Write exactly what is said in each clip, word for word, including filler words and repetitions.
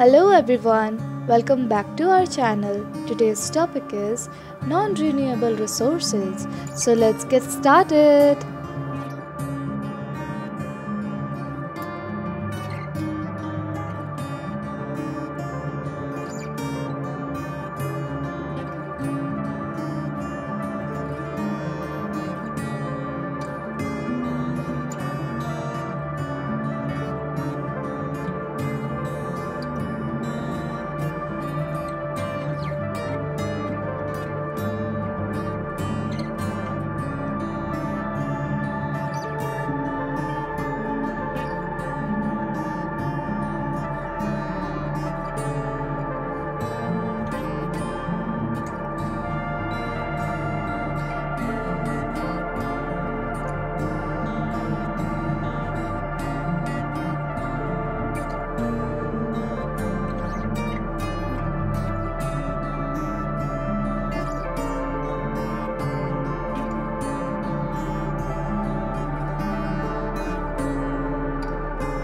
Hello everyone, welcome back to our channel. Today's topic is non-renewable resources. So let's get started.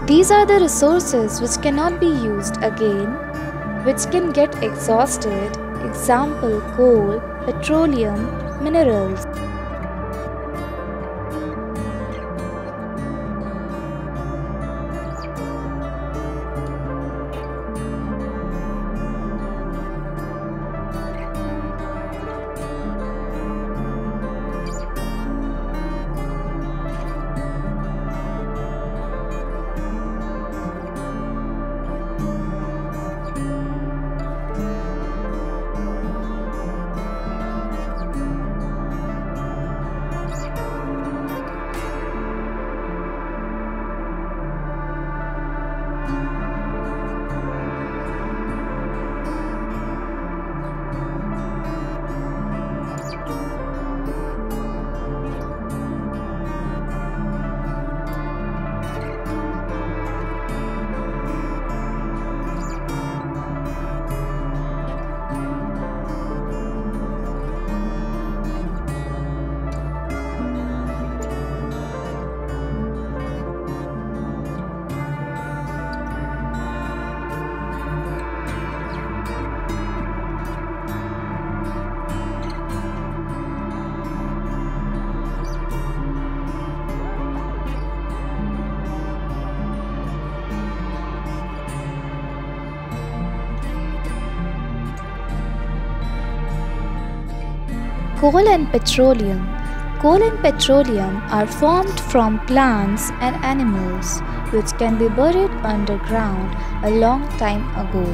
These are the resources which cannot be used again, which can get exhausted, example coal, petroleum, minerals. Coal and petroleum. Coal and petroleum are formed from plants and animals, which can be buried underground a long time ago.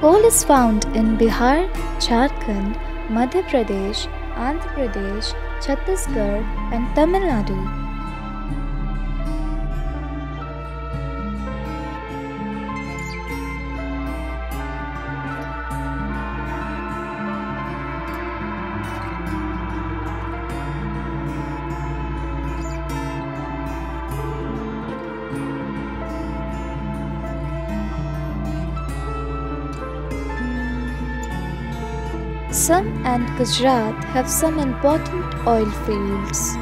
Coal is found in Bihar, Jharkhand, Madhya Pradesh, Andhra Pradesh, Chhattisgarh, and Tamil Nadu. Assam and Gujarat have some important oil fields.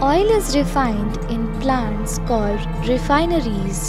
Oil is refined in plants called refineries.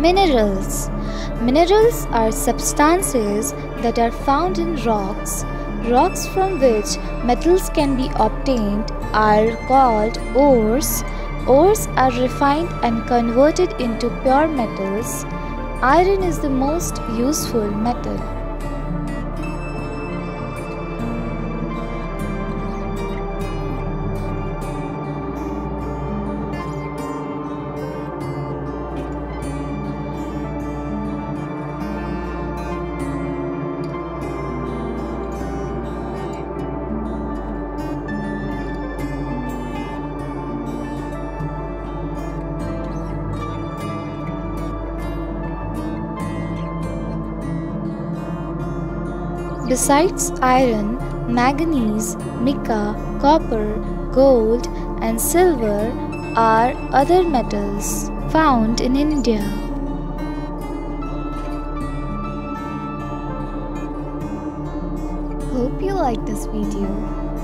Minerals. Minerals are substances that are found in rocks. Rocks from which metals can be obtained are called ores. Ores are refined and converted into pure metals. Iron is the most useful metal. Besides iron, manganese, mica, copper, gold, and silver are other metals found in India. Hope you liked this video.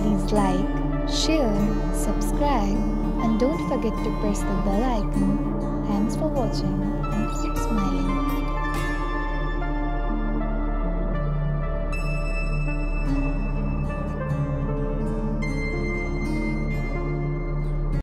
Please like, share, subscribe, and don't forget to press the bell icon. Thanks for watching and keep smiling.